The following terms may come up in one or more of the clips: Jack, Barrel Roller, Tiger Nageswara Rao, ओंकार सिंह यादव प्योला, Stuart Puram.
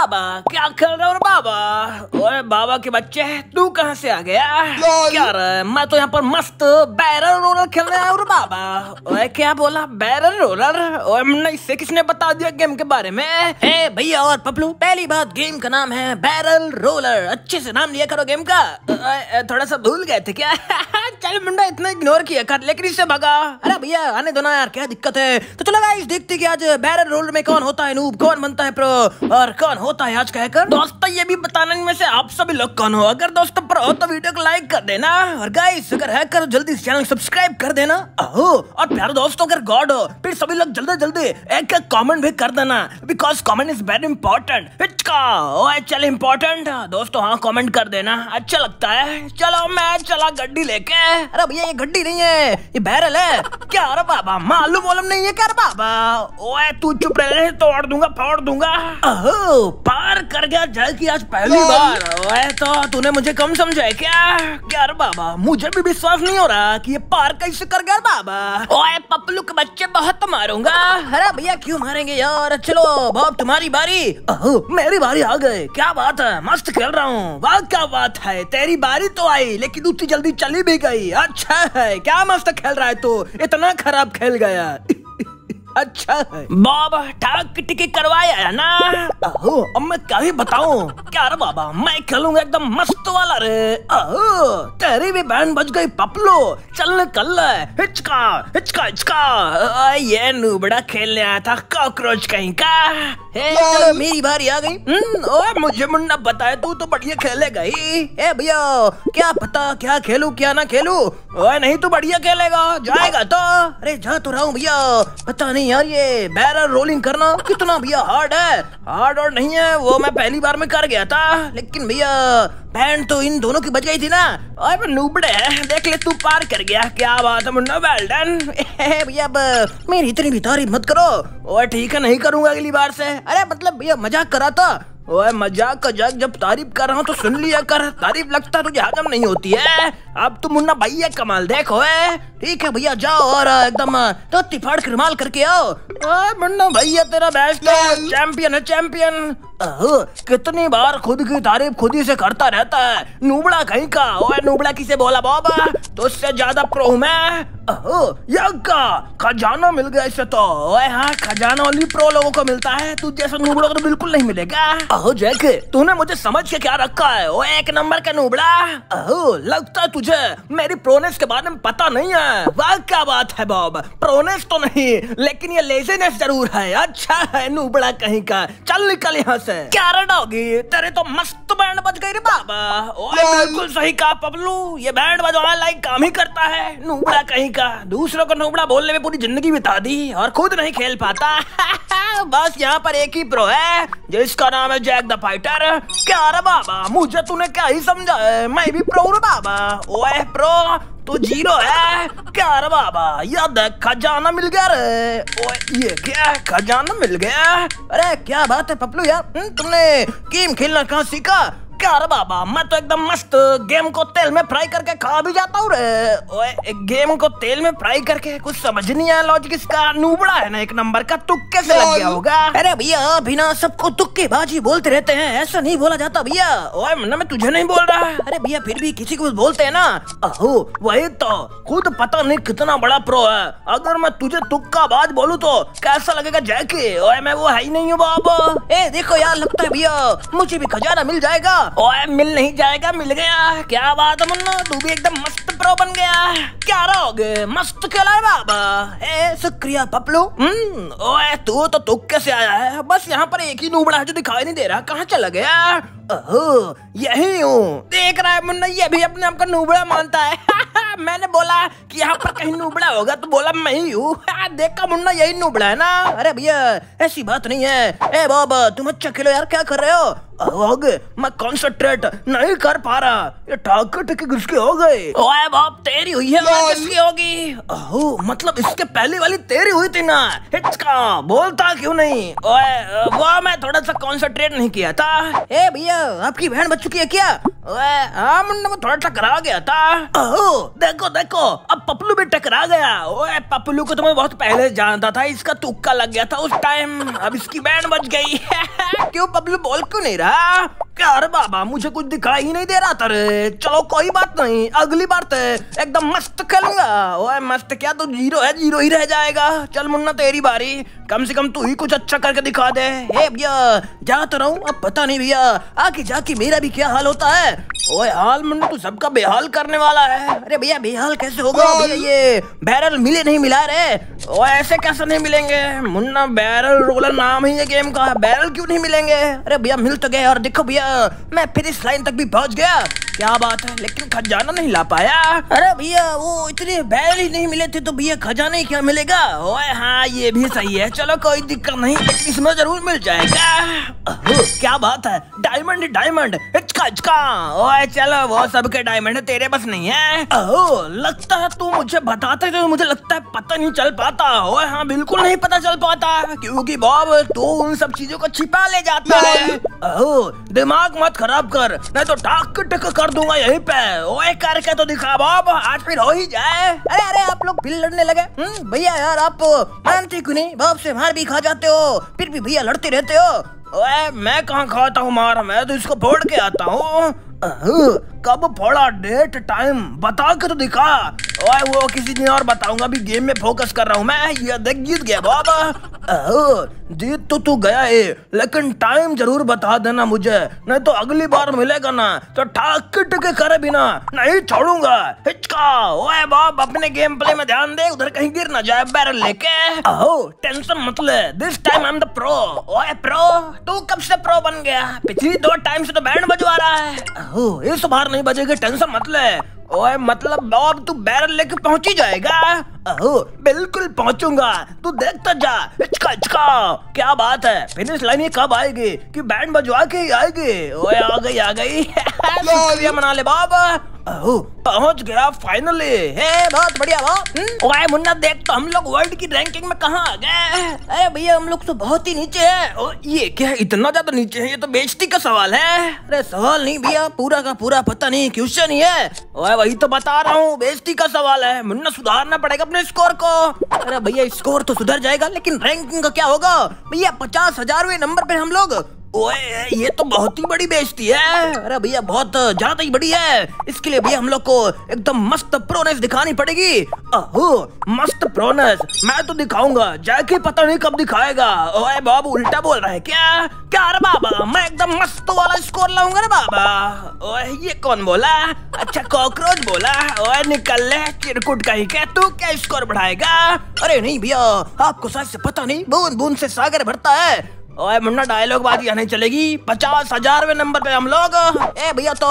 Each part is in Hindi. बाबा क्या कर रहा है? और बाबा के बच्चे तू कहाँ से आ गया? क्या रहा? मैं तो यहाँ पर मस्त बैरल रोलर खेलने आया। और बाबा और क्या बोला? Barrel roller? और नहीं से किसने बता दिया गेम के बारे में? हे भैया और पपलू, पहली बात गेम का नाम है बैरल रोलर, अच्छे से नाम लिया करो गेम का। थोड़ा सा भूल गए थे क्या? चल मुंडा इतना इग्नोर किया कर, लेकिन इससे भगा। अरे भैया आने दो ना यार, क्या दिक्कत है? तो चलो गाइस देखते कि आज बैरल रोलर में कौन होता है नूब, कौन बनता है प्रो और कौन होता है आज कहकर। दोस्तों ये भी बताना इनमें से आप सभी लोग कौन हो। अगर दोस्तों प्रो हो तो वीडियो को लाइक कर देना, और गाइस अगर है करो जल्दी इस चैनल सब्सक्राइब कर देना। और प्यारे दोस्तों अगर गॉड हो फिर सभी लोग जल्दी जल्दी एक एक कॉमेंट भी कर देना, because comment is very important. चल इम्पोर्टेंट दोस्तों, हाँ कॉमेंट कर देना, अच्छा लगता है। चलो मैं चला गड्डी लेके। अरे भैया ये गड्डी नहीं है, ये बैरल है। क्या अरे बाबा मालूम वालूम नहीं है क्या? अरे बाबा ओए तू चुप रहे, तोड़ दूंगा फोड़ दूंगा। पार कर गया जैक आज पहली बार। ओए तो तूने मुझे कम समझा है क्या? क्या अरे बाबा मुझे भी विश्वास नहीं हो रहा कि ये पार कैसे कर गया। बाबा ओए पपलू के बच्चे बहुत मारूंगा। अरे भैया क्यों मारेंगे यार, चलो बाप तुम्हारी बारी। मेरी बारी आ गए, क्या बात है, मस्त खेल रहा हूँ। वाह क्या बात है, तेरी बारी तो आई लेकिन उतनी जल्दी चली भी गई। अच्छा है, क्या मस्त खेल रहा है तू, तो इतना खराब खेल गया। अच्छा है बाबा, ठाक टिकी करवाया ना। अब मैं क्या ही बताऊं। क्या रे बाबा मैं खेलूंगा एकदम मस्त वाला रे। तेरी भी बहन बच गई पपलू, चल कल हिचका हिचका हिचका। ये नूबड़ा खेलने आया था कॉकरोच कहीं का। चलो मेरी बारी आ गई। ओए मुझे मुन्ना बताया तू तो बढ़िया खेलेगा ही। ए भैया क्या पता क्या खेलू क्या ना खेलू। ओए नहीं तू बढ़िया खेलेगा, जाएगा तो। अरे जा तो रहा हूँ भैया, पता नहीं यार ये बैरल रोलिंग करना कितना भैया हार्ड है। हार्ड और नहीं है, वो मैं पहली बार में कर गया था, लेकिन भैया पैंट तो इन दोनों की बच गई थी ना। और नूबड़े देख ले तू पार कर गया, क्या बात है मुन्ना, वेल डन। भैया मेरी इतनी भी तारीफ मत करो। और ठीक है नहीं करूंगा अगली बार से। अरे मतलब भैया मजाक करा था। ओए मजाक का जाक, जब तारीफ कर रहा हूँ तो सुन लिया कर, तारीफ लगता तुझे हजम नहीं होती है। अब तो मुन्ना भैया कमाल देखो है। ठीक है भैया जाओ और एकदम तो तिफाड़ कमाल करके आओ। मुन्ना भैया तेरा बेस्ट है, चैंपियन है चैंपियन। कितनी बार खुद की तारीफ खुद ही से करता रहता है नूबड़ा कहीं का। ओए नूबड़ा किसे बोला बाबा, तो उससे ज्यादा प्रो हूँ मैं। खजाना मिल गया इससे तो। ओए हाँ खजाना ओनली प्रो लोगों को मिलता है, तू जैसा नूबड़ा को तो बिल्कुल नहीं मिलेगा। अहो जैक तूने मुझे समझ के क्या रखा है? ओए एक नंबर का नूबड़ा। लगता है तुझे मेरी प्रोनेस के बारे में पता नहीं है। वाह क्या बात है बॉब, प्रोनेस तो नहीं लेकिन ये लेजीनेस जरूर है। अच्छा है नूबड़ा कहीं का, चल निकल यहाँ से। क्या रड़ोगी, तेरे तो मस्त बैंड बज गई रे बाबा। ओए बिल्कुल सही कहा पपलू, ये बैंड बजवा लाइक काम ही करता है नूबड़ा कहीं का। दूसरों को नूबड़ा बोलने में पूरी जिंदगी बिता दी और खुद नहीं खेल पाता। बस यहाँ पर एक ही प्रो है जिसका नाम है जैक द फाइटर। क्या रे बाबा मुझे तूने क्या ही समझा है, मैं भी प्रो हूँ बाबा। ओए प्रो तो जीरो है। क्या रे बाबा याद खजाना मिल गया रे। ओए ये क्या खजाना मिल गया? अरे क्या बात है पपलू यार, तुमने गेम खेलना कहाँ सीखा? क्या रे बाबा मैं तो एकदम मस्त गेम को तेल में फ्राई करके खा भी जाता हूँ रे। ओए गेम को तेल में फ्राई करके कुछ समझ नहीं आया लॉजिक इसका। नूबड़ा है ना एक नंबर का, तुक्के से लग गया होगा। अरे भैया बिना सबको तुक्केबाजी बोलते रहते हैं, ऐसा नहीं बोला जाता भैया। ओए मुन्ना मैं तुझे नहीं बोल रहा। अरे भैया फिर भी किसी को कुछ बोलते है ना। अहो वही तो, खुद पता नहीं कितना बड़ा प्रो है। अगर मैं तुझे तुक्काबाज बोलूँ तो कैसा लगेगा जैकी? ओए मैं वो है ही नहीं हूँ बाबा। ए देखो यार लगता है भैया मुझे भी खजाना मिल जाएगा। ओए मिल नहीं जाएगा, मिल गया। क्या बात है मुन्ना, तू भी एकदम मस्त प्रो बन गया। क्या रहोगे, मस्त खेला है बाबा। ए शुक्रिया पपलू। ओए तू तो तुक्के से आया है। बस यहाँ पर एक ही नूबड़ा है जो दिखाई नहीं दे रहा, कहाँ चला गया? ओहो यही हूँ, देख रहा है मुन्ना ये भी अपने आप का नूबड़ा मानता है। मैंने बोला कि यहाँ पर कहीं नूबड़ा होगा तो बोला मैं ही हूँ। देखा मुन्ना यही नूबड़ा है ना। अरे भैया ऐसी बात नहीं है। ए बाबा तुम अच्छा खेलो यार, क्या कर रहे हो? आगे मैं कंसंट्रेट नहीं कर पा रहा। ये ठाक किसकी हो गई? ओए बाप तेरी हुई है, मैं किसकी होगी? ओह मतलब इसके पहले वाली तेरी हुई थी ना, हिचका बोलता क्यों नहीं? ओए वो मैं थोड़ा सा कंसंट्रेट नहीं किया था। ए भैया आपकी बहन बच चुकी है क्या? ओए हाँ मुन्ना मैं थोड़ा टकरा गया था। ओह देखो देखो अब पपलू भी टकरा गया। ओए पपलू को तो मैं बहुत पहले जानता था, इसका तुक्का लग गया था उस टाइम। अब इसकी बहन बच गई। क्यों पपलू बोल क्यों नहीं रहा? क्या अरे बाबा मुझे कुछ दिखाई ही नहीं दे रहा था रे। चलो कोई बात नहीं, अगली बार तो एकदम मस्त खेलूंगा। ओए मस्त क्या, तो जीरो है, जीरो ही रह जाएगा। चल मुन्ना तेरी बारी, कम से कम तू ही कुछ अच्छा करके दिखा दे। ए भैया जा तो रहा हूँ, अब पता नहीं भैया आके जाके मेरा भी क्या हाल होता है। ओए हाल मुन्ना तू सबका बेहाल करने वाला है। अरे भैया बेहाल कैसे होगा? भैया ये बैरल मिले नहीं मिला रे। ओए ऐसे कैसे नहीं मिलेंगे मुन्ना, बैरल रोलर नाम ही ये गेम का है, बैरल क्यों नहीं मिलेंगे? अरे भैया मिल तो गए, और देखो भैया मैं फिनिश लाइन तक भी पहुंच गया, क्या बात है, लेकिन खजाना नहीं ला पाया। अरे भैया वो इतने बैरल ही नहीं मिले थे तो भैया खजाना ही क्या मिलेगा? ओए हाँ ये भी सही है, चलो कोई दिक्कत नहीं, इसमें जरूर मिल जाएगा। क्या बात है, डायमंड डायमंड हिचका हिचका। ओए चलो वो सबके डायमंड है, तेरे बस नहीं है। ओह लगता है तू मुझे बताते तो मुझे लगता है पता नहीं चल पाता। ओए हाँ बिल्कुल नहीं पता चल पाता, क्योंकि बॉब तू उन सब चीजों को छिपा ले जाता है। ओह दिमाग मत खराब कर, नहीं तो टाक टक कर दूंगा यहीं पे। ओए करके तो दिखा बॉब, आज फिर हो ही जाए। अरे अरे आप लोग फिर लड़ने लगे? भैया यार आप मानते क्यों नहीं, बॉब से मार भी खा जाते हो फिर भी भैया लड़ते रहते हो। ओए मैं कहाँ खाता हूँ मार, मैं तो इसको फोड़ के आता हूँ। कब फोड़ा, डेट टाइम बता के तो दिखा। ओए वो किसी दिन और बताऊंगा, अभी गेम में फोकस कर रहा हूँ मैं। ये देख जीत गया बाबा, जीत तो तू गया है, लेकिन टाइम जरूर बता देना मुझे, नहीं तो अगली बार मिलेगा ना तो ठाक टके करे बिना नहीं छोड़ूंगा। हिचका। ओए बाप अपने गेम प्ले में ध्यान दे, उधर कहीं गिर ना जाए बैरल लेके। टेंशन मत ले, this time I am the pro. ओए प्रो तू कब से प्रो बन गया? पिछली 2 टाइम से तो बैंड बजवा रहा है, इस बार नहीं बजेगा, टेंशन मत ले। ओए मतलब बॉब तू बैरल लेके पहुंच ही जाएगा? बिल्कुल पहुंचूंगा, तू देखता जा। इचका इचका। क्या बात है, फिनिश लाइन ये कब आएगी कि बैंड बजवा के ही आएगी? ओए आ गई आ गई। शुक्रिया मना ले बाबा, पहुंच गया फाइनली। हे बहुत बढ़िया बाप। ओए मुन्ना देख तो हम लोग वर्ल्ड की रैंकिंग में कहाँ आ गए। अरे भैया हम लोग तो बहुत ही नीचे है। ओ, ये क्या है इतना ज्यादा नीचे है, ये तो बेइज्जती का सवाल है। अरे सवाल नहीं भैया, पूरा का पूरा पता नहीं क्वेश्चन ही है। ओए वही तो बता रहा हूँ, बेइज्जती का सवाल है मुन्ना, सुधारना पड़ेगा अपने स्कोर को। अरे भैया स्कोर तो सुधर जाएगा, लेकिन रैंकिंग का क्या होगा भैया? 50,000वें नंबर पे हम लोग। ओए ये तो बहुत ही बड़ी बेइज्जती है। अरे भैया बहुत ज्यादा ही बड़ी है, इसके लिए भैया हम लोग को एकदम मस्त प्रोनेस दिखानी पड़ेगी। मस्त प्रोनेस मैं तो दिखाऊंगा, जैक ही पता नहीं कब दिखाएगा। ओए बाबू उल्टा बोल रहा है क्या? क्या अरे बाबा मैं एकदम मस्त वाला स्कोर लाऊंगा रे बाबा। ओए ये कौन बोला? अच्छा कॉकरोच बोला। ओए निकल ले चिरकुट कहीं के, तू क्या स्कोर बढ़ाएगा? अरे नहीं भैया आपको शायद से पता नहीं, बूंद बूंद से सागर भरता है। ओए मुन्ना डायलॉग बात यहाँ नहीं चलेगी, 50,000वें नंबर पे हम लोग। ए भैया तो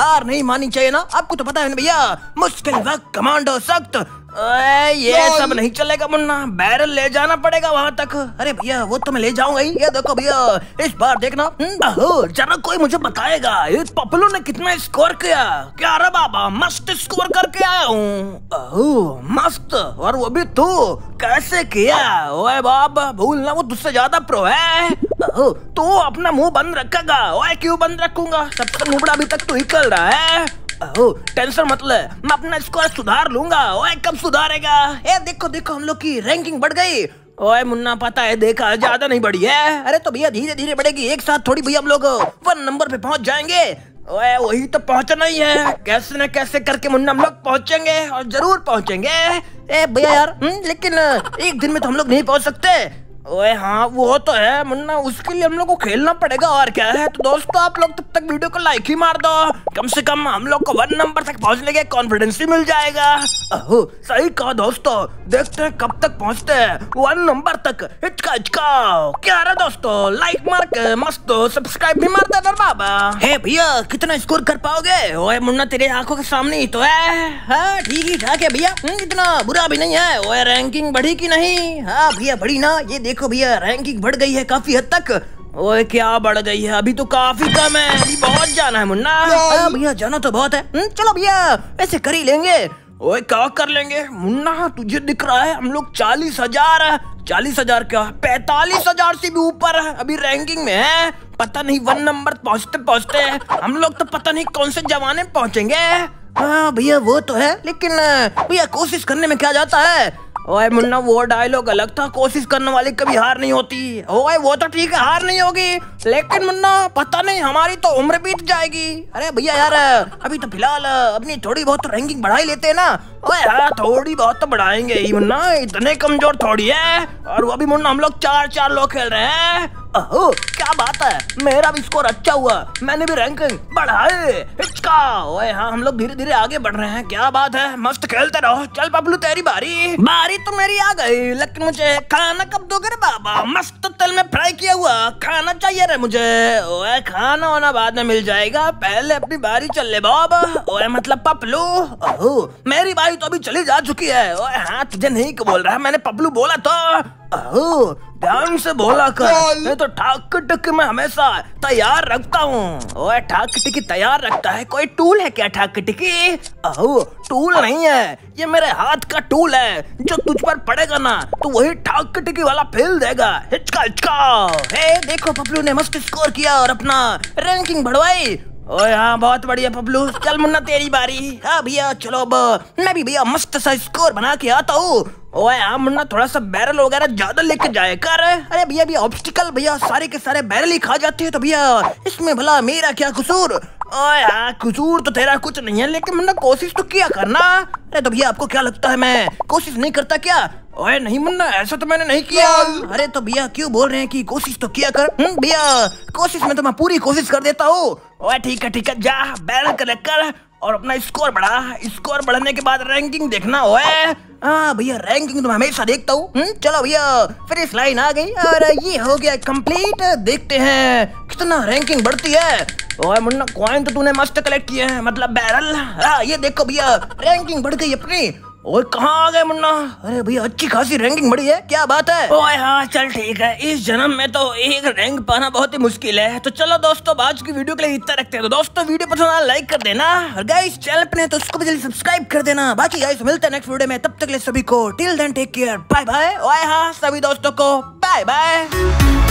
हार नहीं मानी चाहिए ना, आपको तो पता है ना भैया, मुश्किल वक्त कमांडो सख्त। ओए ये सब नहीं चलेगा मुन्ना, बैरल ले जाना पड़ेगा वहां तक। अरे भैया वो तो मैं ले जाऊंगा ही, ये देखो भैया इस बार देखना जरा कोई मुझे बताएगा इस पपलू ने कितना स्कोर किया। क्या रे बाबा मस्त स्कोर करके आया हूँ, मस्त, और वो भी तू कैसे किया? ओए बाबा भूलना वो तुझसे ज्यादा प्रो है। तू अपना मुँह बंद रखेगा? ओए क्यों बंद रखूंगा, सबका नुबड़ा अभी तक तू निकल रहा है। टेंशन मत ले, मैं अपना स्कोर सुधार लूंगा। ओए कब सुधारेगा? ए देखो देखो हम लोग की रैंकिंग बढ़ गई। ओए मुन्ना पता है देखा ज्यादा नहीं बढ़ी है। अरे तो भैया धीरे धीरे बढ़ेगी, एक साथ थोड़ी भैया हम लोग 1 नंबर पे पहुंच जाएंगे। ओए वही तो पहुंचना ही है, कैसे न कैसे करके मुन्ना हम लोग पहुंचेंगे, और जरूर पहुंचेंगे। ए भैया यार लेकिन एक दिन में तो हम लोग नहीं पहुंच सकते। ओए हाँ वो तो है मुन्ना, उसके लिए हम लोग को खेलना पड़ेगा, और क्या है। तो दोस्तों आप लोग तब तक वीडियो को लाइक ही मार दो, कम से कम हम लोग को 1 नंबर तक पहुंचने के कॉन्फिडेंस ही मिल जाएगा। सही कहा दोस्तों, देखते हैं कब तक पहुंचते हैं 1 नंबर तक। हिचका हिचका। क्या रहा दोस्तों लाइक मार के मस्त सब्सक्राइब भी मार देना बाबा। हे भैया कितना स्कोर कर पाओगे? ओए मुन्ना तेरे आंखों के सामने ही तो है, ठीक ही ठाक है भैया, इतना बुरा भी नहीं है। ओए रैंकिंग बढ़ी की नहीं? हाँ भैया बढ़ी ना, ये देखो भैया रैंकिंग बढ़ गई है काफी हद तक। ओए क्या बढ़ गई है, अभी तो काफी कम है, अभी बहुत जाना है मुन्ना। भैया जाना तो बहुत है, चलो भैया ऐसे कर ही लेंगे। ओए क्या कर लेंगे मुन्ना, तुझे दिख रहा है हम लोग 40,000 है, 40,000 क्या 45,000 से भी ऊपर है, अभी रैंकिंग में है। पता नहीं 1 नंबर पहुँचते पहुँचते हम लोग तो पता नहीं कौन से जमाने में पहुँचेंगे। हाँ भैया वो तो है, लेकिन भैया कोशिश करने में क्या जाता है। ओए मुन्ना वो डायलॉग अलग था, कोशिश करने वाली कभी हार नहीं होती। ओए वो तो ठीक है हार नहीं होगी, लेकिन मुन्ना पता नहीं हमारी तो उम्र बीत जाएगी। अरे भैया यार अभी तो फिलहाल अपनी थोड़ी बहुत तो रैंकिंग बढ़ा ही लेते हैं ना। ओए हाँ थोड़ी बहुत तो बढ़ाएंगे ही मुन्ना, इतने कमजोर थोड़ी है। और वो भी मुन्ना हम लोग 4-4 लोग खेल रहे हैं। ओह क्या बात है, मेरा भी स्कोर अच्छा हुआ, मैंने भी रैंकिंग बढ़ाए। ओए हाँ हम लोग धीरे धीरे आगे बढ़ रहे हैं, क्या बात है, मस्त खेलते रहो। चल बबलू तेरी बारी। बारी तो मेरी आ गई, लेकिन मुझे खाना कब दोगे रे बाबा, मस्त तेल में फ्राई किया हुआ खाना चाहिए रे मुझे। ओए खाना होना बाद में मिल जाएगा, पहले अपनी बारी चल ले बाबा। ओए मतलब पपलू, ओह मेरी बारी तो अभी चली जा चुकी है। ओए हाँ तुझे नहीं बोल रहा, मैंने पपलू बोला तो। ओह ध्यान से बोला कर, मैं तो ठाक टक में हमेशा तैयार रखता हूँ। ओए ठाक टिकी तैयार रखता है, कोई टूल है क्या ठाक टिकी? ओह टूल नहीं है, ये मेरे हाथ का टूल है, जो तुझ पर पड़ेगा ना तो वही ठाक टिकी वाला फेल देगा। हिचका हिचका। हे देखो पपलू ने मस्त स्कोर किया और अपना रैंकिंग बढ़वाई। ओए हाँ बहुत बढ़िया पपलू, चल मुन्ना तेरी बारी। हाँ भैया चलो अब मैं भी भैया मस्त सा स्कोर बना के आता हूँ। ओए हाँ मुन्ना थोड़ा सा बैरल वगैरह ज्यादा लेके जाए कर। अरे भैया भैया ऑब्स्टिकल भैया सारे के सारे बैरल ही खा जाते हैं, तो भैया इसमें भला मेरा क्या कसूर। ओए हाँ कसूर तो तेरा कुछ नहीं है, लेकिन मुन्ना कोशिश तो किया करना। अरे तो भैया आपको क्या लगता है मैं कोशिश नहीं करता क्या? ओए नहीं मुन्ना ऐसा तो मैंने नहीं किया। अरे तो भैया क्यों बोल रहे हैं कि कोशिश तो किया कर। भैया कोशिश में तो मैं पूरी कोशिश कर देता हूँ। ओए ठीक है जा बैरल कलेक्ट कर और अपना स्कोर बढ़ा, स्कोर बढ़ाने के बाद रैंकिंग देखना। ओए हाँ भैया रैंकिंग तो मैं हमेशा देखता हूँ। चलो भैया फिनिश लाइन आ गई और ये हो गया कंप्लीट, देखते हैं कितना रैंकिंग बढ़ती है। ओए मुन्ना कॉइन तो तूने मस्त कलेक्ट किए हैं, मतलब बैरल। हाँ ये देखो भैया रैंकिंग बढ़ गई अपनी। और कहाँ आ गए मुन्ना? अरे भैया अच्छी खासी रैंकिंग बढ़ी है, क्या बात है। ओए हाँ चल ठीक है, इस जन्म में तो एक रैंक पाना बहुत ही मुश्किल है। तो चलो दोस्तों आज की वीडियो के लिए इतना रखते हैं। तो दोस्तों वीडियो पसंद आया लाइक कर देना, और गाइस चैनल पे नए तो उसको भी जल्दी सब्सक्राइब कर देना। बाकी गाइस मिलते हैं नेक्स्ट वीडियो में, तब तक ले सभी को till then take care, bye bye. ओए हाँ सभी दोस्तों को बाय बाय।